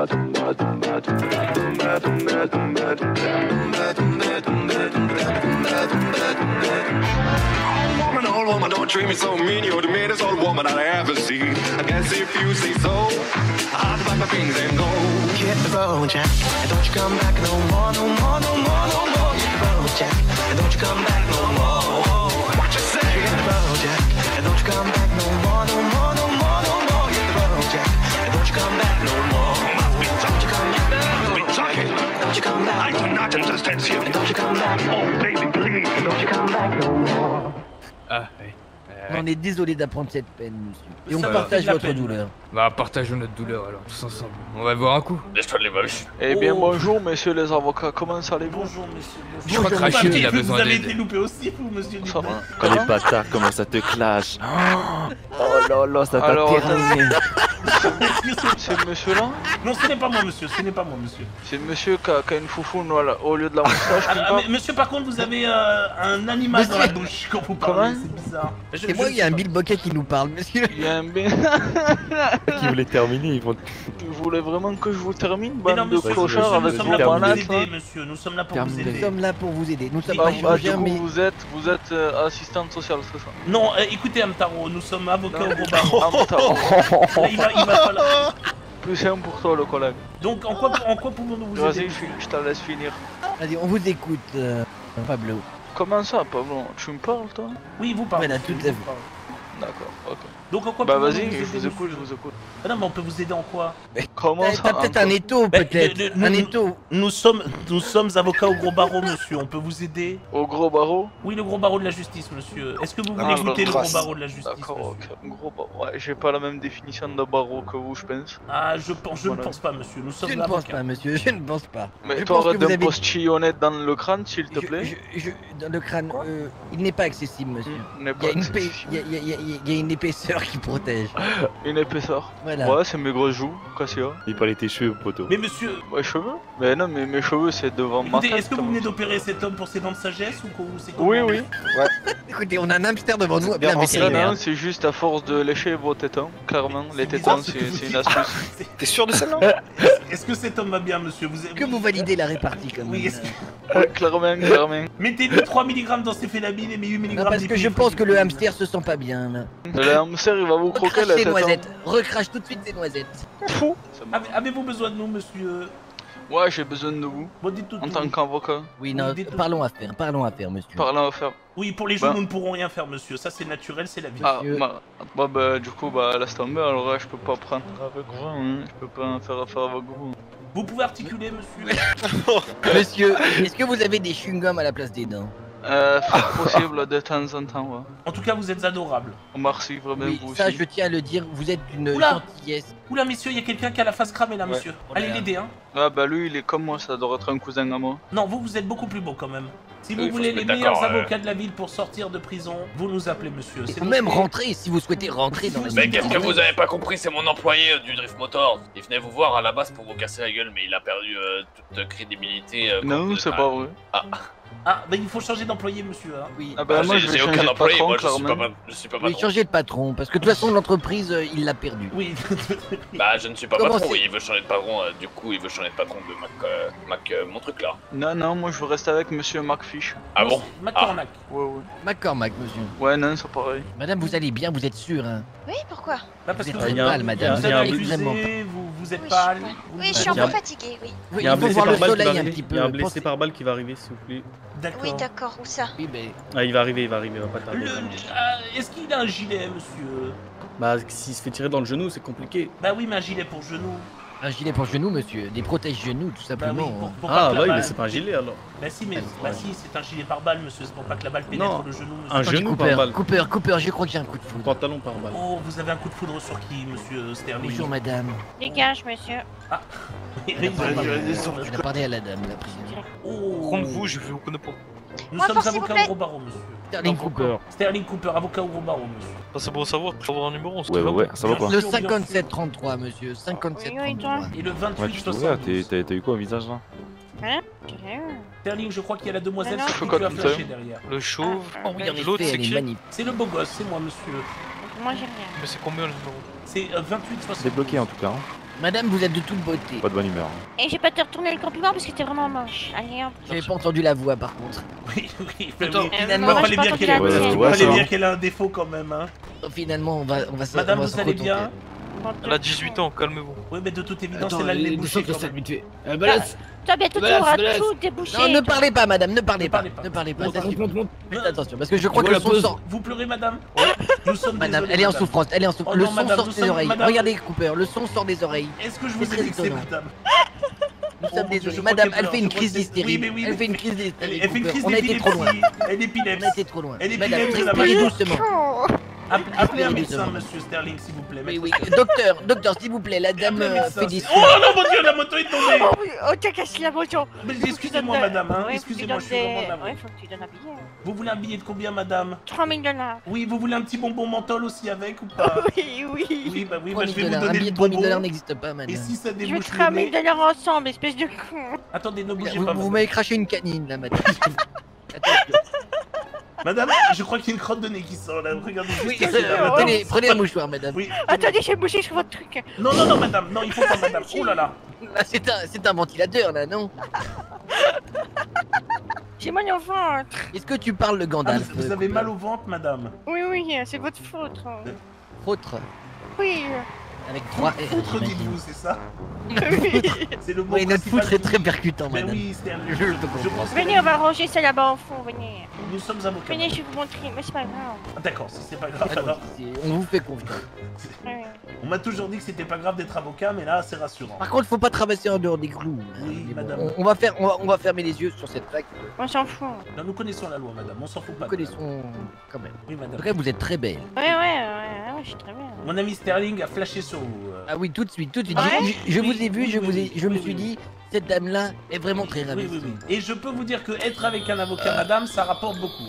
Old woman, don't treat me so mean. You're the meanest old woman I ever seen. I guess if you say so, I'll pack my things and go. Hit the road, Jack, and don't you come back no more, no more, no more, no more. Hit the road, Jack, and don't you come back no more. What you say? Hit the road, Jack, and don't you come back no more, no more, no more, no more. Hit the road, Jack, and don't you come back no more. Must be talking, must be talking. Don't you come back? I do not understand you. Don't you come back? Oh baby, please, don't you come back no more. Ah, oui. On est désolé d'apprendre cette peine, monsieur. Et on partage votre douleur. Bah, partageons notre douleur alors, tous ensemble. On va boire un coup. Laisse-toi les moches. Eh bien, bonjour, messieurs les avocats, comment ça allez-vous? Bonjour, messieurs. Je crois que Rachid, il a besoin d'aide. Vous avez été loupé aussi, vous, monsieur Dupont. Quand les bâtards, comment ça te clash. Oh là là, ça t'a terminé. C'est monsieur là? Non, ce n'est pas moi, monsieur, ce n'est pas moi, monsieur. C'est monsieur qui a une foufoune au lieu de la moustache. Monsieur, par contre, vous avez un animal dans la bouche quand vous parlez, c'est bizarre. Et moi, il y a un Bill Bocquet qui nous parle, monsieur. Il y a un Bill. Qui voulait terminer, ils vont. Vous voulez vraiment que je vous termine? Mais non, monsieur, nous sommes là pour vous aider, monsieur. Nous sommes là pour vous aider. Nous sommes là pour vous aider. Nous sommes pas chirurgiens, mais. Vous êtes assistante sociale, c'est ça? Non, écoutez, Amtaro, nous sommes avocats au gros barreau. Plus simple pour toi, le collègue. Donc, en quoi pouvons-nous vous aider? Vas-y, je te laisse finir. Vas-y, on vous écoute, Pablo. Comment ça, Pablo? Tu me parles, toi? Oui, vous parlez. D'accord, ok. Donc, en quoi pouvons-nous vous aider? Bah, vas-y, je vous écoute. Ah non, mais on peut vous aider en quoi? Comment ça? T'as peut-être un étau, peut-être. Un étau. Nous sommes avocats au gros barreau, monsieur. On peut vous aider? Au gros barreau? Oui, le gros barreau de la justice, monsieur. Est-ce que vous voulez goûter le gros barreau de la justice? D'accord, ok. Gros barreau. Ouais, j'ai pas la même définition de barreau que vous, je pense. Ah, je ne pense pas, monsieur. Nous sommes avocats. Je ne pense pas, monsieur. Je ne pense pas. Mais t'aurais de postillonnette dans le crâne, s'il te plaît? Dans le crâne, il n'est pas accessible, monsieur. Il y a une épaisseur qui protège. Une épaisseur? Voilà. Ouais, c'est mes grosses joues, Cassia. Il parlait tes cheveux, poteau. Mais monsieur. Mes cheveux? Mais non, mais mes cheveux, c'est devant moi. Écoutez, est-ce que vous venez d'opérer cet homme pour ses dents de sagesse ou quoi? Oui. Ouais. Écoutez, on a un hamster devant nous. C'est juste à force de lécher vos tétons. Clairement, les tétons, c'est une astuce. T'es sûr de ça, non? Est-ce que cet homme va bien, monsieur? Que vous validez la répartie, comme ça? Clairement. Mettez-lui 3 mg dans ses félabines et 8 mg. Parce que je pense que le hamster se sent pas bien. Le hamster il va vous croquer la tête. Recrache tout de suite des noisettes. Fou. Avez-vous besoin de nous, monsieur? Ouais, j'ai besoin de vous. Bon, dites tout. En tant qu'avocat. Oui, non, parlons affaires, monsieur. Parlons affaires. Oui, pour les gens, nous ne pourrons rien faire, monsieur. Ça, c'est naturel, c'est la vie. Ah, bah, du coup, laisse tomber. Alors, je peux pas prendre avec vous. Je peux pas faire affaire avec vous. Vous pouvez articuler, monsieur. Monsieur, est-ce que vous avez des chewing-gums à la place des dents? Fort possible de temps en temps, ouais. En tout cas, vous êtes adorable. Merci vraiment, vous aussi. Ça, je tiens à le dire, vous êtes d'une gentillesse. Oula, messieurs, il y a quelqu'un qui a la face cramée là, monsieur. Allez l'aider, hein. Ah, bah lui, il est comme moi, ça doit être un cousin à moi. Non, vous êtes beaucoup plus beau quand même. Si vous voulez les meilleurs avocats de la ville pour sortir de prison, vous nous appelez, monsieur. C'est même rentrer si vous souhaitez rentrer dans la ville. Mais qu'est-ce que vous avez pas compris? C'est mon employé du Drift Motors. Il venait vous voir à la base pour vous casser la gueule, mais il a perdu toute crédibilité. Non, c'est pas vrai. Ah, bah il faut changer d'employé, monsieur. Hein. Oui. Ah bah moi j'ai aucun employé, patron, moi je suis pas patron. Oui, changer de patron, parce que de toute façon l'entreprise il l'a perdu. Oui. Bah je ne suis pas patron, oui, il veut changer de patron, du coup il veut changer de patron de mon truc là. Non, moi je veux rester avec monsieur McFish. Ah bon? McCormack. Ouais. McCormack, monsieur. Ouais, non, c'est pareil. Madame, vous allez bien, vous êtes sûre, hein? Oui, pourquoi? Bah parce que vous êtes mal, madame, vous êtes extrêmement pâle. Vous êtes pâle. Oui, je suis un peu fatigué, oui. Il faut voir le soleil un petit peu. Il y a un blessé par balle qui va arriver, s'il vous plaît. Oui, d'accord, où ça? Ah, il va arriver, il va pas tarder. Est-ce qu'il a un gilet, monsieur? Bah, s'il se fait tirer dans le genou, c'est compliqué. Bah oui, mais un gilet pour genou. Un gilet pour genou, monsieur, des protège-genoux, tout simplement. Bah oui, pour ah, bah oui, mais c'est pas un gilet alors. Bah si, c'est un gilet par balle, monsieur, c'est pour pas que la balle pénètre le genou. Monsieur. Un genou par balle. Cooper, je crois que j'ai un coup de foudre. Pantalon par balle. Oh, vous avez un coup de foudre sur qui, monsieur Sterling? Bonjour, madame. Dégage, monsieur. Ah, il a parlé à la dame, la prisonnière. Oh, rendez-vous, je vous connais pas. Nous sommes avocats au gros barreau, monsieur. Sterling Cooper, avocat au gros barreau, monsieur. Ah, c'est pour savoir, tu vas avoir un numéro, on se ouais, ça va pas. Le 5733, monsieur, 5733. Et le 2860. T'as eu quoi au visage là? Hein? Sterling, je crois qu'il y a la demoiselle qui a flashé derrière. Le chauve, l'autre c'est qui? C'est le beau gosse, c'est moi, monsieur. Moi j'ai rien. Mais c'est combien le numéro? C'est 2860. C'est bloqué en tout cas. Madame, vous êtes de toute beauté. Pas de bonne humeur. Et j'ai pas te retourner le compliment parce que t'es vraiment moche. Allez, hop. J'avais pas entendu la voix par contre. Oui. Attends, finalement, on va aller dire qu'elle a un défaut quand même. Hein. Finalement, on va se Madame, vous allez bien? Elle a 18 ans, calmez-vous. Oui, mais de toute évidence, c'est là les bouchées qui sont habituées. Balance. Toi, bientôt, tu auras tout débouché. Non, ne parlez pas, madame, ne parlez pas. Ne parlez pas. Faites attention, parce que je crois que le son sort. Vous pleurez, madame? Nous sommes madame, elle est en souffrance, elle est en souffrance. Le son sort des oreilles. Regardez, Cooper, le son sort des oreilles. Est-ce que je vous ai dit que c'est madame? Nous sommes désolés. Madame, elle fait une crise d'hystérie. Elle fait une crise d'hystérie. On a été trop loin. Elle épilepse. On a été trop loin. Madame, respirez doucement. Appelez un médecin, monsieur Sterling, s'il vous plaît. Oui. Docteur, s'il vous plaît, la dame fait des... Oh non, mon dieu, la moto est tombée. Oh, t'as cassé la moto. Excusez-moi, madame, hein. Excusez-moi, je suis vraiment navré. Ouais, faut que tu donnes un billet. Vous voulez un billet de combien, madame? 3000 $. Oui, vous voulez un petit bonbon menthol aussi avec ou pas? Oui. Oui, bah je vais vous donner le bonbon. Un billet de 3000 $ n'existe pas, madame. Et si ça débouche le nez? Je veux 3000 $ ensemble, espèce de con. Attendez, ne bougez pas. Vous m'avez craché une canine, là, madame. Madame, je crois qu'il y a une crotte de nez qui sort là, regardez. Oui, prenez un mouchoir, madame. Oui. Attendez, j'ai bouché sur votre truc. Non, madame, non, il faut pas, madame. Oh là là. C'est un ventilateur là, non? J'ai mal au ventre. Est-ce que tu parles le Gandalf? Vous avez mal au ventre, madame? Oui, c'est votre faute. Fautre? Oui. Avec trois et... Foutre, dites-vous, c'est ça? Oui. C'est le mot. Oui, notre foutre est très percutant, madame. Mais oui, c'est un jeu, je pense. Venez, on va ranger ça là-bas en fond, venez. Nous sommes avocats. Venez, je vais vous montrer, mais c'est pas grave. Ah, d'accord, si c'est pas grave, alors... On vous fait confiance. On m'a toujours dit que c'était pas grave d'être avocat, mais là, c'est rassurant. Par contre, faut pas traverser en dehors des clous. Oui, madame. On va fermer les yeux sur cette plaque. On s'en fout. Non, nous connaissons la loi, madame, on s'en fout pas. Nous connaissons quand même. Oui, madame. En tout cas, vous êtes très belle. Ouais, je suis très belle. Mon ami Sterling a flashé sur vous. Ah oui, tout de suite. Ouais. Je me suis dit, cette dame-là est vraiment très ravie. Oui. Et je peux vous dire que être avec un avocat, madame, ça rapporte beaucoup.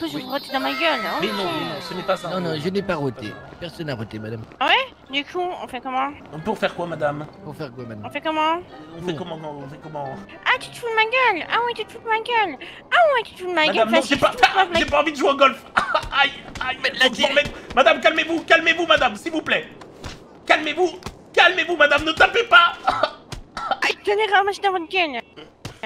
Je vous rote dans ma gueule, hein. Mais non, ce n'est pas ça. Non, je n'ai pas roté. Personne n'a roté, madame. Ah ouais? Du coup, on fait comment? Pour faire quoi, madame? On fait comment? On fait comment? Ah, tu te fous de ma gueule! Ah ouais, tu te fous de ma gueule! Madame, non, j'ai pas envie de jouer au golf. Aïe, madame, calmez-vous, madame, s'il vous plaît. Calmez-vous, madame, ne tapez pas. Aïe, tenez, ramasse dans votre gueule.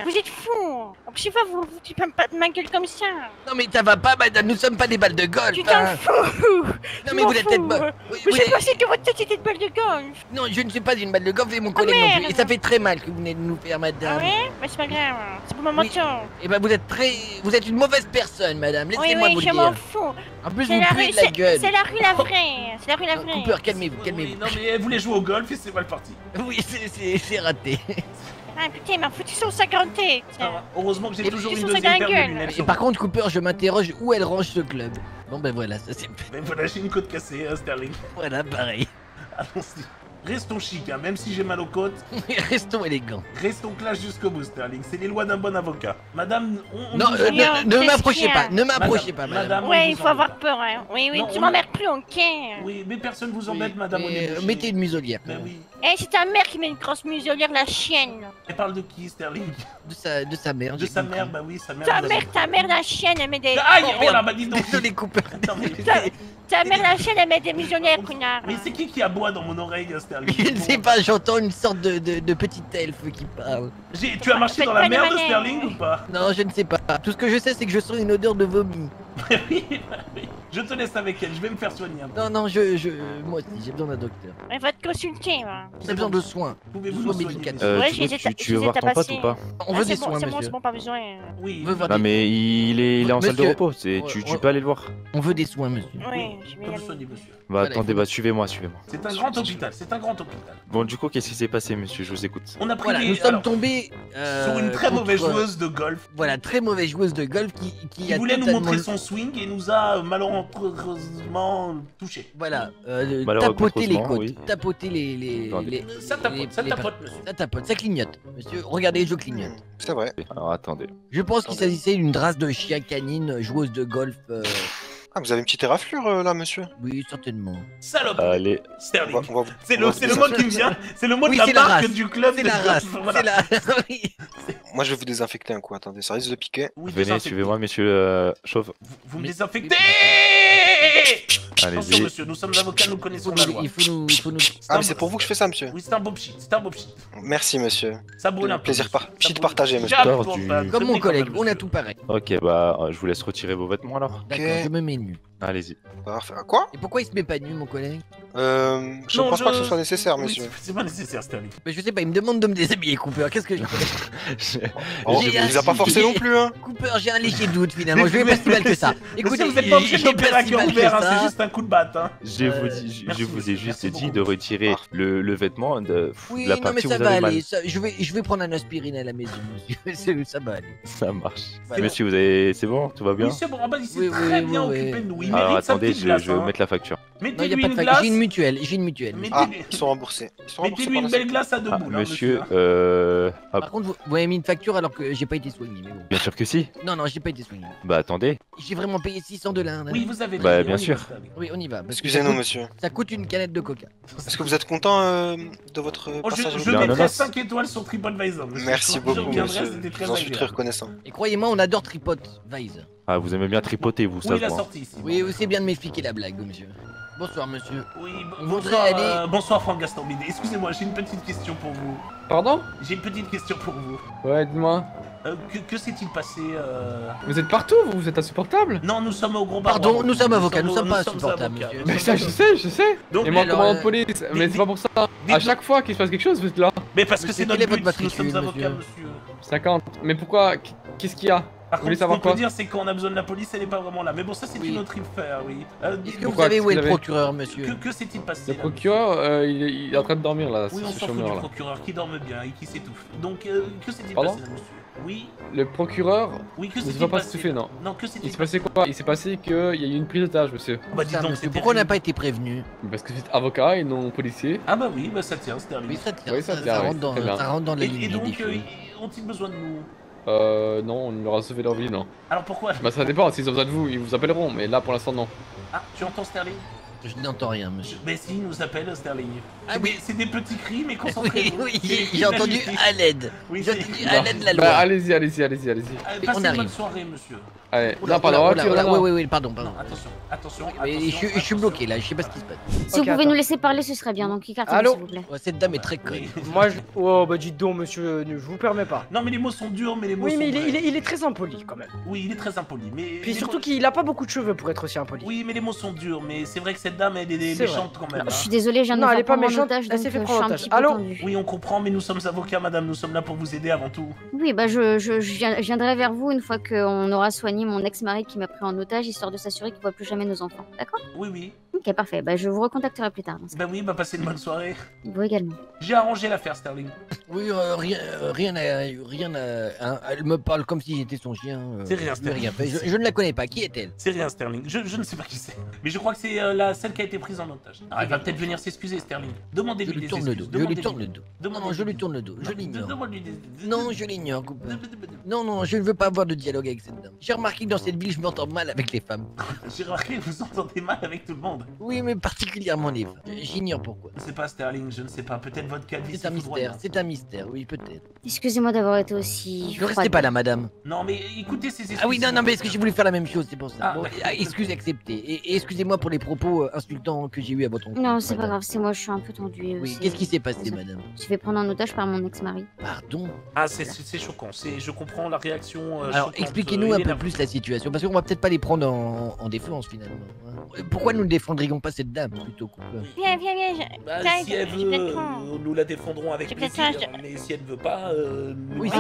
Vous êtes fous! Je sais pas, vous foutez pas de ma gueule comme ça! Non mais ça va pas, madame, nous sommes pas des balles de golf! Tu t'en fous! Non mais vous êtes tête balle... Je pensais que votre tête était une balle de golf! Non, je ne suis pas une balle de golf et mon collègue non plus! Et ça fait très mal que vous venez de nous faire, madame! Ah ouais? Bah c'est pas grave, c'est pour ma mention! Et bah vous êtes une mauvaise personne, madame, laissez-moi vous le dire! Oui, je m'en fous! En plus, vous prenez de la gueule! C'est la rue la vraie! Cooper, calmez-vous! Non mais elle voulait jouer au golf et c'est mal parti! Oui, c'est raté! Ah putain, il m'a foutu son sac en tête. Heureusement que j'ai toujours une deuxième paire de lunettes. Et par contre, Cooper, je m'interroge où elle range ce club. Bon ben voilà, ça c'est... Ben voilà, j'ai une côte cassée, hein, Sterling. Voilà, pareil. Allons-y. Restons chic, hein, même si j'ai mal aux côtes. Restons élégants. Restons classe jusqu'au bout, Sterling. C'est les lois d'un bon avocat. Madame, on... Ne m'approchez pas, madame. Ouais, il faut avoir peur, hein. Oui, tu m'emmerdes plus, ok. Oui, mais personne vous embête, madame. Mettez une muselière. Oui. Eh, c'est ta mère qui met une grosse muselière, la chienne. Elle parle de qui, Sterling? De sa mère. De sa mère, bah oui, sa mère. Ta mère, la chienne, elle met des... Aïe, oh là, bah dis donc. Désolé, Cooper. Ta mère, la chienne, elle met des muselières, connard. Mais c'est qui aboie dans mon oreille, Sterling? Je ne sais pas, j'entends une sorte de petite elfe qui parle. Tu as marché dans la merde, Sterling, ou pas? Non, je ne sais pas. Tout ce que je sais, c'est que je sens une odeur de vomi. Oui. Je te laisse avec elle, je vais me faire soigner un peu. Non, moi aussi, j'ai besoin d'un docteur. Elle va te consulter, moi. J'ai besoin de soins. Pouvez-vous me soigner? Tu veux voir ton pote ou pas? On veut des soins, monsieur. C'est bon, pas besoin. Oui. Non, mais il est en salle de repos, tu peux aller le voir. On veut des soins, monsieur. Oui, je vais y aller. Bah attendez, suivez-moi. C'est un grand hôpital, Bon, du coup, qu'est-ce qui s'est passé, monsieur? Je vous écoute. On a pris Nous sommes tombés sur une très mauvaise joueuse de golf. Voilà, très mauvaise joueuse de golf qui voulait nous montrer son swing et nous a malheureusement touché. Voilà, tapoter les côtes, tapoter les... Ça tapote, ça clignote. Monsieur, regardez, je clignote. C'est vrai. Alors attendez. Je pense qu'il s'agissait d'une race de chien canine, joueuse de golf... Ah, vous avez une petite éraflure là, monsieur? Oui, certainement. Salope! Allez, Sterling! C'est le mot qui me vient! C'est le mot de la marque du club! C'est la race! Moi, je vais vous désinfecter un coup, attendez, ça risque de piquer. Venez, suivez-moi, monsieur Chauve. Vous me désinfectez! Allez-y. Monsieur, nous sommes avocats, nous connaissons la loi. Il faut nous... Ah, mais c'est pour vous que je fais ça, monsieur. Oui, c'est un beau pchit, c'est un beau pchit. Merci, monsieur. Ça brûle un peu. Plaisir partagé, monsieur. Comme mon collègue, on a tout pareil. Ok, bah, je vous laisse retirer vos vêtements alors. D'accord, je me mets nu. Allez-y. Parfait. Quoi? Et pourquoi il se met pas nu, mon collègue? Je ne pense pas que ce soit nécessaire, monsieur. C'est pas nécessaire, Sterling. Mais je sais pas, il me demande de me déshabiller, Cooper. Qu'est-ce que je fais? Il vous a pas forcé non plus, hein. Cooper, j'ai un léger doute finalement. Je vais pas si mal que ça. Écoutez, vous êtes pas obligé de l'opéra à cœur ouvert, c'est juste un coup de batte. Je vous ai juste dit de retirer le vêtement de la partie où vous avez mal. Oui, non, mais ça va aller. Je vais prendre un aspirine à la maison, monsieur. Ça va aller. Ça marche. Monsieur, vous avez. C'est bon? Tout va bien? Oui, c'est bon. En bas, il s'est très bien occupé de nous. Alors attendez, je vais mettre la facture. Mettez-lui une glace. J'ai une mutuelle. Ah, ils sont remboursés. Mettez-lui une belle glace à 2 boules. Monsieur, par contre, vous avez mis une facture alors que j'ai pas été soigné. Mais bon. Bien sûr que si. Non, j'ai pas été soigné. Bah attendez. J'ai vraiment payé 600 $. Oui, vous avez. Bah bien sûr. Oui, on y va. Excusez-nous, monsieur. Ça coûte une canette de coca. Est-ce que vous êtes content de votre passage? Je mettrai 5 étoiles sur TripAdvisor. Merci beaucoup, monsieur. J'en suis très reconnaissant. Et croyez-moi, on adore TripAdvisor. Ah, vous aimez bien tripoter, vous, ça. Oui, vous savez bien de m'expliquer la blague, monsieur. Bonsoir, monsieur. Oui, bonsoir, Franck Gastambide. Excusez-moi, j'ai une petite question pour vous. Pardon? J'ai une petite question pour vous. Ouais, dis-moi. Que s'est-il passé Vous êtes partout, vous êtes insupportable. Non, nous sommes au gros bar. Pardon, nous sommes avocats, nous sommes pas insupportables. Mais ça, je sais. Donc, et moi, commandant de police, mais c'est pas pour ça. À chaque fois qu'il se passe quelque chose, vous êtes là. Mais parce que c'est notre but, nous sommes avocats, monsieur. 50. Mais pourquoi? Qu'est-ce qu'il y a? Par contre, ce qu'on peut dire, c'est qu'on a besoin de la police, elle est pas vraiment là. Mais bon, ça, c'est une autre affaire, oui. Est-ce que vous savez où est le procureur, monsieur? Que s'est-il passé? Le procureur, il est en train de dormir, là. Oui, on s'en fout du procureur qui dorme bien et qui s'étouffe. Donc, que s'est-il passé, monsieur? Oui. Le procureur, il ne s'est pas soufflé, non. Non, que s'est-il passé quoi? Il s'est passé qu'il y a eu une prise d'otage, monsieur. Bah dis donc, pourquoi on n'a pas été prévenu? Parce que c'est avocat et non policier. Ah bah oui, bah ça tient, c'est terminé. Oui, ça tient, ça rentre dans la ligne. Et donc, ont-ils besoin de nous? Non, on leur a sauvé leur vie, non. Alors pourquoi? Bah ça dépend, s'ils ont besoin de vous, ils vous appelleront, mais là pour l'instant non. Ah, tu entends Sterling? Je n'entends rien, monsieur. Mais si, nous appelle Sterling. Ah oui, c'est des petits cris, mais concentrez-vous. Oui, j'ai entendu à l'aide. Oui, j'ai entendu à l'aide la loi. Bah allez-y. Passez une bonne soirée, monsieur. Allez, non, pardon, pardon. Attention. Je suis bloqué là, je sais pas ce qui se passe. Si vous pouvez nous laisser parler, ce serait bien, donc écartez-vous s'il vous plaît. Cette dame est très conne. Moi, oh bah dites donc, monsieur, je vous permets pas. Non, mais les mots sont durs, mais les mots sont. Oui, mais il est très impoli quand même. Oui, il est très impoli, mais. Puis surtout qu'il a pas beaucoup de cheveux pour être aussi impoli. Oui, mais les mots sont durs, mais c'est vrai que cette dame, elle est méchante quand même. Je suis désolé, j'ai un pas méchante. Elle s'est fait prendre en otage. Allô? Oui, on comprend, mais nous sommes avocats, madame. Nous sommes là pour vous aider avant tout. Oui, bah je viendrai vers vous une fois qu'on aura soigné mon ex-mari qui m'a pris en otage, histoire de s'assurer qu'il voit plus jamais nos enfants. D'accord? Oui. Ok, parfait. Bah je vous recontacterai plus tard. Bah oui, bah passez une bonne soirée. Vous également. J'ai arrangé l'affaire, Sterling. Oui, rien, elle me parle comme si j'étais son chien. C'est rien, Sterling. Je ne la connais pas. Qui est-elle? C'est rien, Sterling. Je ne sais pas qui c'est. Mais je crois que c'est celle qui a été prise en otage. Ah, elle va peut-être venir s'excuser, Sterling. Demandez-lui des excuses. Je lui tourne le dos. Je l'ignore. Non, je l'ignore, Cooper. Non, je ne veux pas avoir de dialogue avec cette dame. J'ai remarqué que dans cette ville, je m'entends mal avec les femmes. J'ai remarqué que vous entendez mal avec tout le monde. Oui, mais particulièrement les femmes. J'ignore pourquoi. C'est pas Sterling, je ne sais pas. Peut-être votre calme. C'est un mystère. C'est un mystère, oui, peut-être. Excusez-moi d'avoir été aussi. Ne restez pas là, madame. Non, mais écoutez ces excuses. Ah oui, non, mais est-ce que j'ai voulu faire la même chose? C'est pour ça. Excuse acceptée. Et excusez-moi pour les propos insultants que j'ai eu à votre rencontre. Non, c'est pas grave, c'est moi, je suis un peu tendue. Oui, qu'est-ce qui s'est passé, madame? Je vais prendre en otage par mon ex-mari. Pardon? Ah, c'est choquant, je comprends la réaction. Alors, expliquez-nous un peu plus la situation, parce qu'on va peut-être pas les prendre en défense finalement. Pourquoi nous ne défendrions pas cette dame plutôt? Viens. Bah, si elle veut, nous la défendrons avec plaisir, mais si elle veut pas. Oui,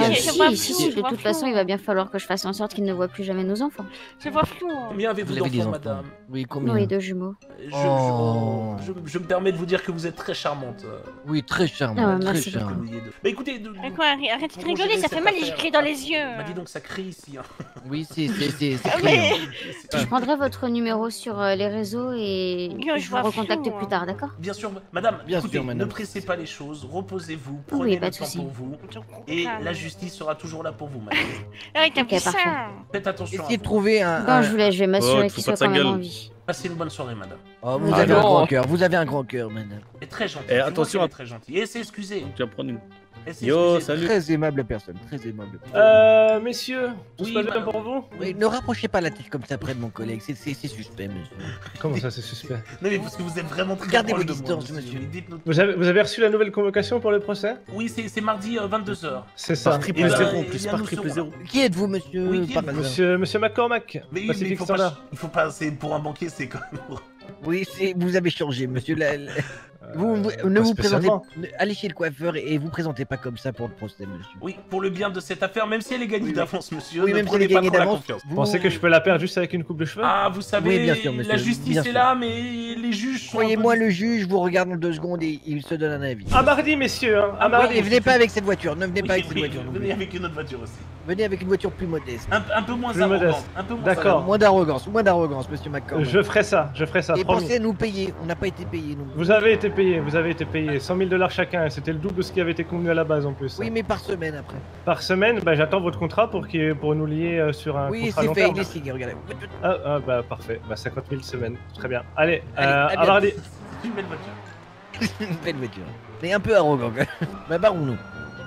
si, de toute façon, il va bien falloir que je fasse en sorte qu'il ne voit plus jamais nos enfants. Je vois flou. Combien avez-vous d'enfants, madame? Oui, combien? Oui, 2 jumeaux. Je me permets de vous dire que vous êtes très charmante. Oui, très charmante. Très charmante. Mais écoutez, arrête de rigoler, ça fait mal et je crie dans les yeux. Bah dis donc, ça crie ici. Oui, c'est criant. Je prendrai votre numéro sur les réseaux et je vous recontacte plus tard, d'accord? Bien sûr, madame. Écoutez, ne pressez pas les choses, reposez-vous, prenez le temps pour vous et la justice sera toujours là pour vous, madame. Ok, parfait. Faites attention. Essayez de trouver un. Non, je vais m'assurer qu'il soit quand même en vie. Passez une bonne soirée, madame. Oh, vous avez un grand cœur, vous avez un grand cœur, madame. Et très gentil. Et attention, très gentil. Et c'est excusé. Tu vas prendre une. Yo, salut. Très aimable personne, très aimable. Messieurs, tout se passe bien pour vous? Oui, ne rapprochez pas la tête comme ça près de mon collègue, c'est suspect, monsieur. Comment ça, c'est suspect? Non, mais parce que vous êtes vraiment très... Gardez vos distances, monsieur. Vous avez reçu la nouvelle convocation pour le procès? Oui, c'est mardi 22h. C'est ça. Triple 0 en plus, par triple 0. Qui êtes-vous, monsieur? Monsieur McCormack. Mais il faut pas... Pour un banquier, c'est quand même... Oui, vous avez changé, monsieur. Vous ne vous présentez pas. Allez chez le coiffeur et vous présentez pas comme ça pour le procès, monsieur. Oui, pour le bien de cette affaire, même si elle est gagnée d'avance, monsieur. Oui, même si elle est gagnée d'avance. Vous pensez que je peux la perdre juste avec une coupe de cheveux? Ah, vous savez, oui, bien sûr, monsieur, la justice est là, mais les juges sont... Croyez-moi, le juge vous regarde en 2 secondes et il se donne un avis. À mardi, messieurs. À mardi. Et venez pas avec cette voiture. Ne venez pas avec cette voiture. Venez avec une autre voiture aussi. Venez avec une voiture plus modeste. Un peu moins arrogante. D'accord. Moins d'arrogance, monsieur McCormack. Je ferai ça. Et pensez à nous payer. On n'a pas été payé. Vous avez été payé, 100 000 $ chacun, et c'était le double de ce qui avait été convenu à la base en plus. Oui, mais par semaine après. Par semaine, bah j'attends votre contrat pour nous lier sur un contrat long terme. Oui, c'est fait, il est signé, regardez. Ah, bah parfait, bah 50 000 semaines, très bien. Allez, à mardi. Une belle voiture. Une belle voiture. Mais un peu arrogant quand même. Bah par où nous?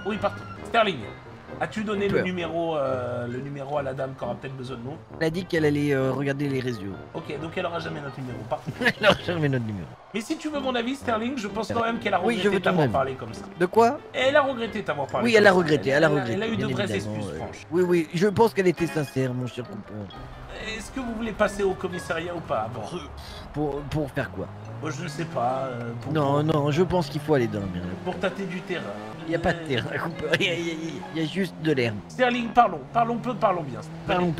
Oui, partout. Sterling, as-tu donné le numéro à la dame qui aura peut-être besoin de nous? Elle a dit qu'elle allait regarder les réseaux. Ok, donc elle aura jamais notre numéro. Elle aura jamais notre numéro. Mais si tu veux mon avis, Sterling, je pense quand même qu'elle a regretté t'avoir parlé comme ça. De quoi? Elle a regretté t'avoir parlé. Oui, elle a regretté, elle a eu de vraies excuses, franches. Oui, oui, je pense qu'elle était sincère, mon cher Cooper. Est-ce que vous voulez passer au commissariat ou pas? Pour faire quoi? Je ne sais pas. Non, non, je pense qu'il faut aller dans le mur. Pour tâter du terrain. Il n'y a pas de terrain, Cooper. Il y a juste de l'herbe. Sterling, parlons bien. Parlons peu,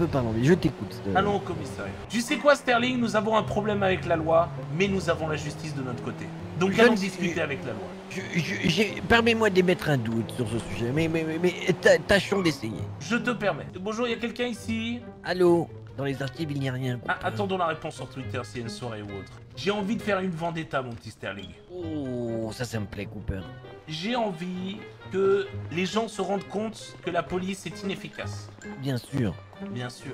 parlons bien. Je t'écoute. Allons au commissariat. Tu sais quoi, Sterling? Nous avons un problème avec la loi, mais nous avons la justice de notre côté. Donc allons discuter avec la loi. Permets-moi d'émettre un doute sur ce sujet, mais tâchons d'essayer. Je te permets. Bonjour, il y a quelqu'un ici? Allô? Dans les archives, il n'y a rien. Ah, attendons la réponse sur Twitter s'il y a une soirée ou autre. J'ai envie de faire une vendetta, mon petit Sterling. Oh, ça me plaît, Cooper. J'ai envie que les gens se rendent compte que la police est inefficace. Bien sûr. Bien sûr.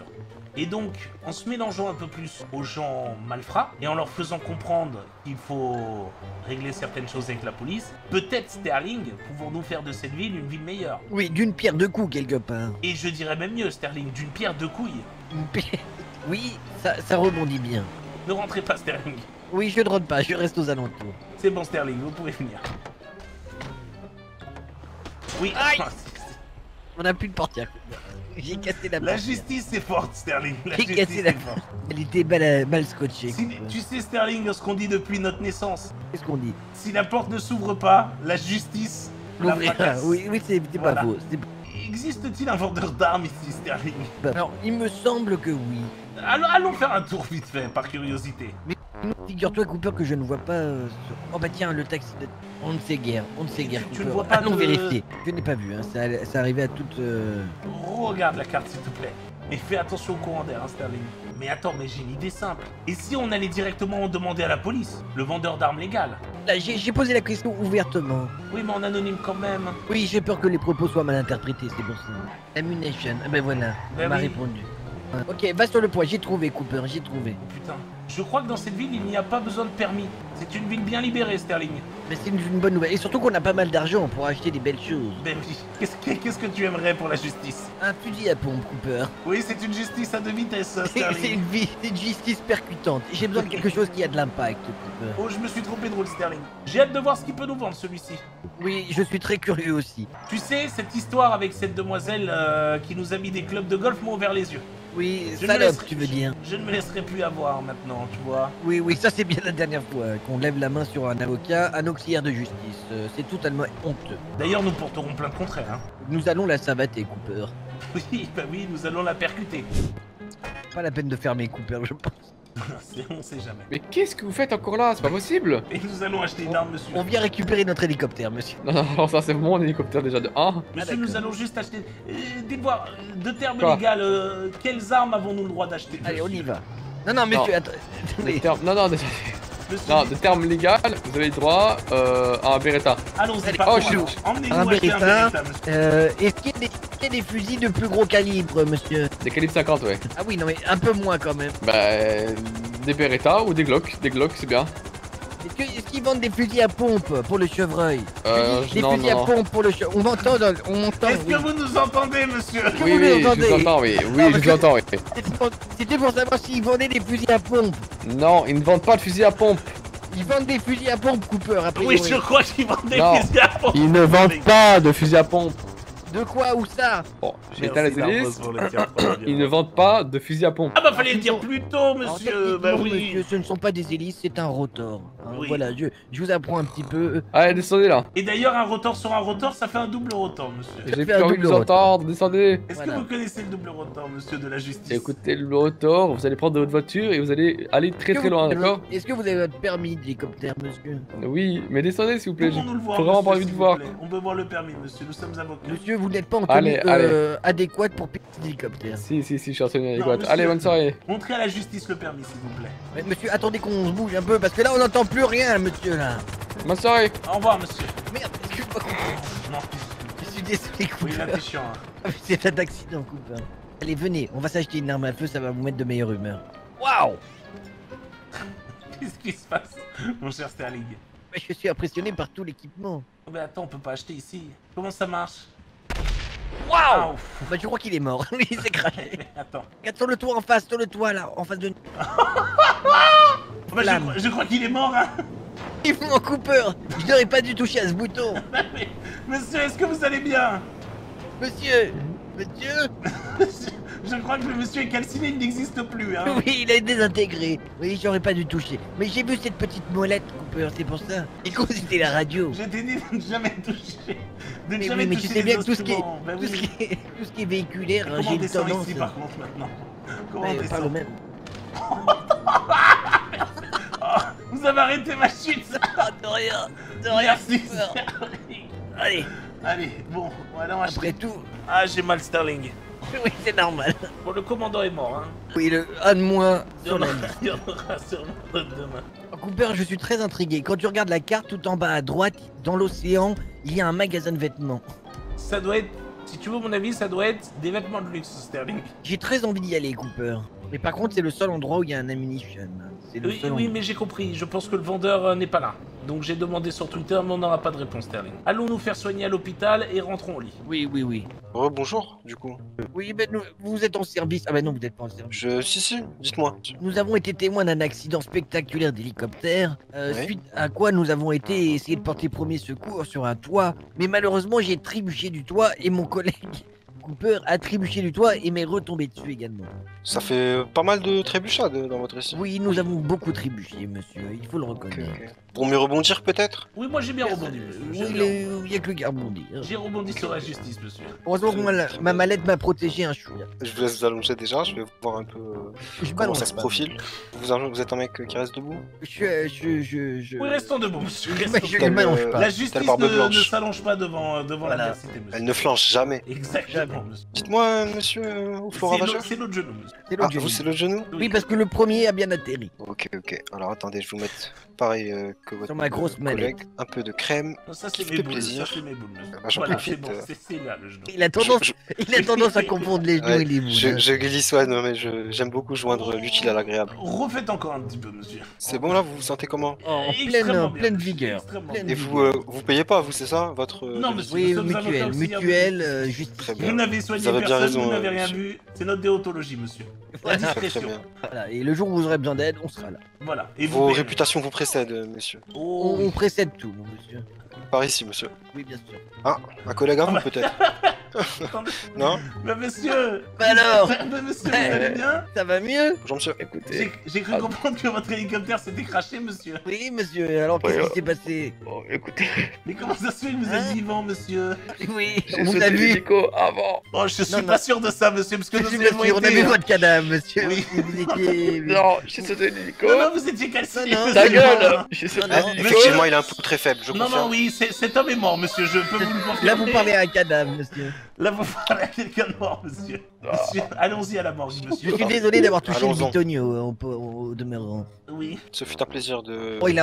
Et donc, en se mélangeant un peu plus aux gens malfrats et en leur faisant comprendre qu'il faut régler certaines choses avec la police, peut-être, Sterling, pouvons-nous faire de cette ville une ville meilleure? Oui, d'une pierre deux coups, quelque part. Et je dirais même mieux, Sterling, d'une pierre deux couilles. Oui, ça rebondit bien. Ne rentrez pas, Sterling. Oui, je ne rentre pas, je reste aux alentours. C'est bon, Sterling, vous pouvez finir. Oui, aïe. On n'a plus de portière. J'ai cassé la portière. La justice est forte, Sterling. J'ai cassé la portière. Elle était mal scotchée. Tu sais, Sterling, ce qu'on dit depuis notre naissance. Qu'est-ce qu'on dit? Si la porte ne s'ouvre pas, la justice l'ouvrira. Oui, oui, c'est pas faux. Existe-t-il un vendeur d'armes ici, Sterling? Alors, il me semble que oui. Allons faire un tour vite fait, par curiosité. Mais figure-toi, Cooper, que je ne vois pas... Oh bah tiens, le taxi... On ne sait guère, Cooper. Tu ne vois pas de... Allons vérifier. Je n'ai pas vu, hein. Ça arrivait à toute... Regarde la carte, s'il te plaît. Mais fais attention au courant d'air, hein, Sterling. Mais attends, mais j'ai une idée simple. Et si on allait directement demander à la police, le vendeur d'armes légales? Là, j'ai posé la question ouvertement. Oui, mais en anonyme quand même. Oui, j'ai peur que les propos soient mal interprétés, c'est pour ça. Ammunition, ah ben voilà, on m'a répondu. Ok, va sur le point, j'ai trouvé, Cooper, j'ai trouvé. Oh, putain, je crois que dans cette ville, il n'y a pas besoin de permis. C'est une ville bien libérée, Sterling. Mais c'est une bonne nouvelle, et surtout qu'on a pas mal d'argent pour acheter des belles choses. Ben oui, qu'est-ce que tu aimerais pour la justice? Un fusil à pompe, Cooper. Oui, c'est une justice à deux vitesses, Sterling. C'est une justice percutante. J'ai besoin de quelque chose qui a de l'impact, Cooper. Oh, je me suis trompé de rôle, Sterling. J'ai hâte de voir ce qu'il peut nous vendre, celui-ci. Oui, je suis très curieux aussi. Tu sais, cette histoire avec cette demoiselle qui nous a mis des clubs de golf m'ont ouvert les yeux. Oui, salope, tu veux dire. Je ne me laisserai plus avoir maintenant, tu vois. Oui, oui, ça c'est bien la dernière fois qu'on lève la main sur un avocat, un auxiliaire de justice. C'est totalement honteux. D'ailleurs, nous porterons plainte contre elle, hein. Nous allons la savater, Cooper. Oui, bah oui, nous allons la percuter. Pas la peine de fermer, Cooper, je pense. On sait jamais. Mais qu'est-ce que vous faites encore là? C'est pas possible. Et nous allons acheter une arme, monsieur. On vient récupérer notre hélicoptère, monsieur. Non, non, non, ça c'est mon hélicoptère déjà de 1. Monsieur, nous allons juste acheter... Dis-moi, de termes légaux, quelles armes avons-nous le droit d'acheter? Allez, on y va. Non, non, monsieur, attends. Non, non, déjà... Non, de termes légaux, vous avez le droit à un Beretta. Allons-y, par contre, emmenez-nous acheter un Beretta, monsieur. Est-ce qu'il y a des fusils de plus gros calibre, monsieur? Des calibres 50, ouais. Ah oui, non mais un peu moins quand même. Bah... Des Beretta ou des Glock? Des Glock, c'est bien. Est-ce qu'ils vendent des fusils à pompe pour le chevreuil? Des non, fusils non. à pompe pour le chevreuil. On m'entend, Est-ce que vous nous entendez, monsieur? Oui, oui, je vous entends, oui. Oui, je vous entends, oui. C'était pour savoir s'ils vendaient des fusils à pompe. Non, ils ne vendent pas de fusils à pompe. Ils vendent des fusils à pompe, Cooper, après. Oui, je crois qu'ils vendent des fusils à pompe. Ils ne vendent pas de fusils à pompe. De quoi ou ça? Bon, j'ai éteint les hélices. Ils ne vendent pas de fusil à pompe. Ah bah fallait le dire plus tôt, monsieur. Bah oui. Monsieur, ce ne sont pas des hélices, c'est un rotor. Oui. Voilà, je vous apprends un petit peu. Allez, descendez là. Et d'ailleurs, un rotor sur un rotor, ça fait un double rotor, monsieur. J'ai plus envie de vous entendre, descendez. Est-ce que vous connaissez le double rotor, monsieur de la justice? Écoutez, le rotor, vous allez prendre votre voiture et vous allez aller très très loin, d'accord? Est-ce que vous avez votre permis d'hélicoptère, monsieur? Oui, mais descendez s'il vous plaît. On n'a vraiment pas envie de vous voir. On peut voir le permis, monsieur. Nous sommes avocats. Vous n'êtes pas en tenue adéquate pour piloter l'hélicoptère. Si, si, si, je suis en tenue adéquate. Monsieur, allez, bonne soirée. Montrez à la justice le permis, s'il vous plaît. Mais, monsieur, attendez qu'on se bouge un peu parce que là, on n'entend plus rien, monsieur. Là. Bonne soirée. Au revoir, monsieur. Merde, excuse-moi. Non, je suis désolé, Cooper. Oui, là, t'es chiant. Hein. C'est pas d'accident, Cooper. Allez, venez, on va s'acheter une arme à feu, ça va vous mettre de meilleure humeur. Waouh. Qu'est-ce qui se passe, mon cher Sterling? Je suis impressionné par tout l'équipement. Mais attends, on peut pas acheter ici. Comment ça marche? Waouh! Bah je crois qu'il est mort, il s'est craché. Attends. Regarde sur le toit en face, sur le toit là, en face de nous. Bah, je crois qu'il est mort hein. Il faut mon Cooper. Je n'aurais pas dû toucher à ce bouton. Mais, monsieur, est-ce que vous allez bien? Monsieur je crois que le monsieur est calciné, il n'existe plus hein. Oui, il est désintégré. Oui, j'aurais pas dû toucher. Mais j'ai vu cette petite molette, Cooper, c'est pour ça. Et quand c'était la radio. J'ai dit de ne jamais toucher. De mais jamais oui, mais toucher tu sais bien que tout ce qui est, ben oui. Tout ce qui est véhiculaire, j'ai une tendance. Ici, par contre, maintenant. Comment on descend? Pas le même. Vous avez arrêté ma chute. De rien. De rien. Merci. Allez. Allez, bon, voilà, on va acheter. Après tout. Ah, j'ai mal, Sterling. Oui, c'est normal. Bon, le commandant est mort, hein. Oui, le un de moins sur la liste. Il y en aura sûrement d'autres demain. Cooper, je suis très intrigué. Quand tu regardes la carte, tout en bas à droite, dans l'océan, il y a un magasin de vêtements. Ça doit être, si tu veux mon avis, ça doit être des vêtements de luxe, Sterling. J'ai très envie d'y aller, Cooper. Mais par contre, c'est le seul endroit où il y a un ammunition. Le oui, oui, mais j'ai compris. Je pense que le vendeur n'est pas là. Donc j'ai demandé sur Twitter, mais on n'aura pas de réponse, Sterling. Allons nous faire soigner à l'hôpital et rentrons au lit. Oui, oui, oui. Oh, bonjour, du coup. Oui, mais vous êtes en service. Ah bah non, vous n'êtes pas en service. Si, si, dites-moi. Nous avons été témoins d'un accident spectaculaire d'hélicoptère, oui. Suite à quoi nous avons été essayer de porter premier secours sur un toit. Mais malheureusement, j'ai trébuché du toit et mon collègue... Cooper a trébuché du toit et m'est retombé dessus également. Ça fait pas mal de trébuchades dans votre récit. Oui, nous avons beaucoup trébuché, monsieur, il faut le reconnaître. Okay, okay. Pour mieux rebondir, peut-être? Oui, moi j'ai bien rebondi. Oui, il n'y a que le gars rebondi. J'ai rebondi sur la justice, monsieur. Heureusement que ma mallette m'a protégé un chou. Je vous laisse vous allonger déjà, je vais voir un peu comment ça se profile. Vous êtes un mec qui reste debout? Oui, restons debout, monsieur. Je ne m'allonge pas. La justice ne s'allonge pas devant la diversité, monsieur. Elle ne flanche jamais. Exactement, monsieur. Dites-moi, monsieur, au flora majeur. C'est l'autre genou, monsieur. Ah, vous, c'est l'autre genou? Oui, parce que le premier a bien atterri. Ok, ok. Alors, attendez, je vous mette pareil... Que votre collègue, un peu de crème, ça c'est mes boules, ça c'est mes boules. Voilà, c'est bon, c'est là le genou. Il a tendance à confondre les genoux et les boules. Je glisse, ouais, non mais j'aime beaucoup joindre l'utile à l'agréable. Refaites encore un petit peu, monsieur. C'est bon là, vous vous sentez comment? En pleine vigueur. Et vous payez pas, vous, c'est ça? Votre... Non, monsieur, oui, mutuelle, juste très bien. Vous n'avez soigné personne, vous n'avez rien vu, c'est notre déontologie, monsieur. La discrétion. Voilà, et le jour où vous aurez besoin d'aide, on sera là. Voilà. Vos réputations vous précèdent, monsieur. Oh. On précède tout, mon monsieur. Par ici, monsieur. Oui, bien sûr. Ah, un collègue à vous, peut-être. Non. Bah, monsieur. Bah alors. Bah, monsieur, vous allez bien? Ça va mieux. Bonjour, monsieur. Écoutez. J'ai cru comprendre que votre hélicoptère s'était craché, monsieur. Oui, monsieur. Alors, qu'est-ce qui s'est passé? Bon, écoutez. Mais comment ça se fait que vous êtes vivant, monsieur? Oui, on vous a vu. Avant. Oh, je suis pas sûr de ça, monsieur, parce que nous avons été... On a vu votre cadavre, monsieur. Oui. Non, je suis sauté de l'hélico. Non, vous étiez cassé. Ta gueule. Effectivement, il est un peu très faible, je confirme. Non, non, oui, cet homme est mort, monsieur. Je peux vous le confirmer. Là, vous parlez à un cadavre, monsieur. Là, vous parlez à quelqu'un de mort, monsieur. Allons-y à la mort, monsieur. Je suis désolé d'avoir touché le bitonio au demeurant. Oui. Ce fut un plaisir de... Oh, il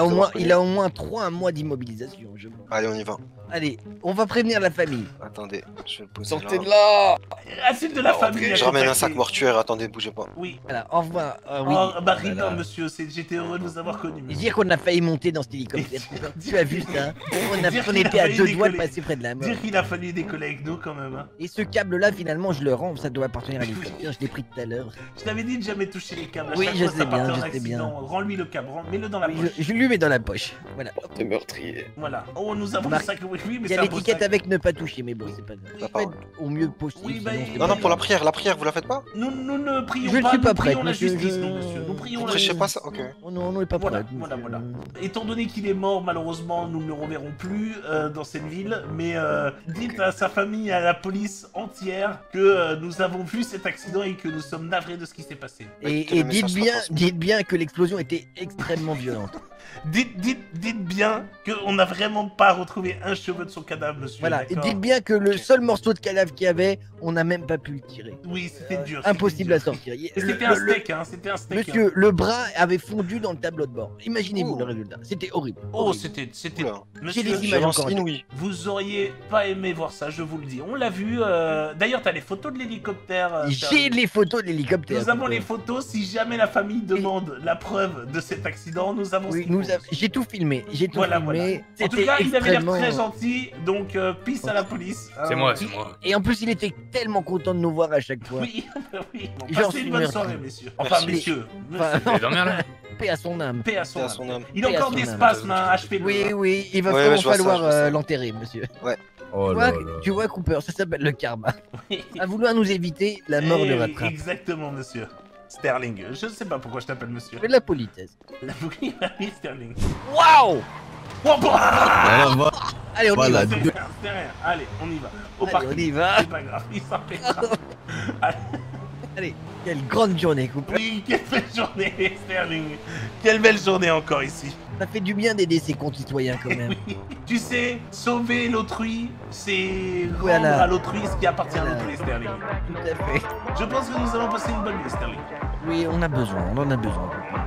a au moins 3 mois d'immobilisation, je pense. Allez, on y va. Allez, on va prévenir la famille. Attendez, je vais le poser. Sortez de là. Asile de la famille. Je ramène un sac mortuaire, attendez, bougez pas. Oui. Voilà, au revoir. Oui. Oh, bah rien, voilà. Monsieur, j'étais heureux de vous avoir connu. Dire qu'on a failli monter dans cet hélicoptère. Tu as vu ça? On était à deux doigts de passer près de la mort. Dire qu'il a fallu décoller avec nous quand même. Hein. Et ce câble-là, finalement, je le rends, ça doit appartenir à l'hélicoptère, je l'ai pris tout à l'heure. Je t'avais dit de jamais toucher les câbles. Oui, je sais bien, je sais bien. Rends-lui le câble, mets-le dans la poche. Je lui mets dans la poche. Voilà. T'es meurtrier. Voilà. Oh, nous avons un sac. Il y a l'étiquette avec ne pas toucher, mais bon, c'est pas grave. Au mieux possible. Oui, bah, non, non, pour la prière, vous la faites pas? Nous ne prions pas. Je ne suis pas prêt. Nous prions la justice, non, monsieur. Nous prions la justice. Pas ça, ok. On n'est pas prêt. Voilà, voilà. Étant donné qu'il est mort, malheureusement, nous ne le reverrons plus dans cette ville. Mais dites à sa famille et à la police entière que nous avons vu cet accident et que nous sommes navrés de ce qui s'est passé. Et dites bien que l'explosion était extrêmement violente. Dites bien qu'on n'a vraiment pas retrouvé un cheveu de son cadavre, monsieur. Voilà, et dites bien que le seul morceau de cadavre qu'il y avait, on n'a même pas pu le tirer. Oui, c'était dur. Impossible à sortir. C'était un steak, hein, c'était un steak. Monsieur, hein. Le bras avait fondu dans le tableau de bord. Imaginez-vous le résultat. C'était horrible. Oh, c'était... Monsieur, des images encore inouïes. Vous auriez pas aimé voir ça, je vous le dis. On l'a vu. D'ailleurs, t'as les photos de l'hélicoptère. J'ai les photos de l'hélicoptère. Nous avons les photos. Si jamais la famille demande la preuve de cet accident, nous avons... Oui, j'ai tout filmé, j'ai tout filmé. Voilà. En tout cas, il avait l'air très gentil, donc peace à la police. C'est moi, c'est moi. Et en plus, il était tellement content de nous voir à chaque fois. Oui, oui. Passez une bonne soirée, messieurs. Enfin, messieurs. Paix à son âme. Paix à son âme. Il a encore des spasmes, un HP. Oui, oui, il va falloir l'enterrer, monsieur. Ouais. Oh là là. Tu vois, Cooper, ça s'appelle le karma. À vouloir nous éviter, la mort le rattrape. Exactement, monsieur. Sterling, je ne sais pas pourquoi je t'appelle monsieur. Mais la politesse. La politesse, Sterling. Waouh! Allez, on y va. Allez, on y va. Au parking. On y va. C'est pas grave, il s'en fait pas. Allez, quelle grande journée, Cooper. Oui, quelle belle journée, Sterling. Quelle belle journée encore ici. Ça fait du bien d'aider ses concitoyens quand même. Oui. Tu sais, sauver l'autrui, c'est rendre à l'autrui ce qui appartient à l'autrui, Sterling. Tout à fait. Je pense que nous allons passer une bonne nuit, Sterling. Oui, on en a besoin.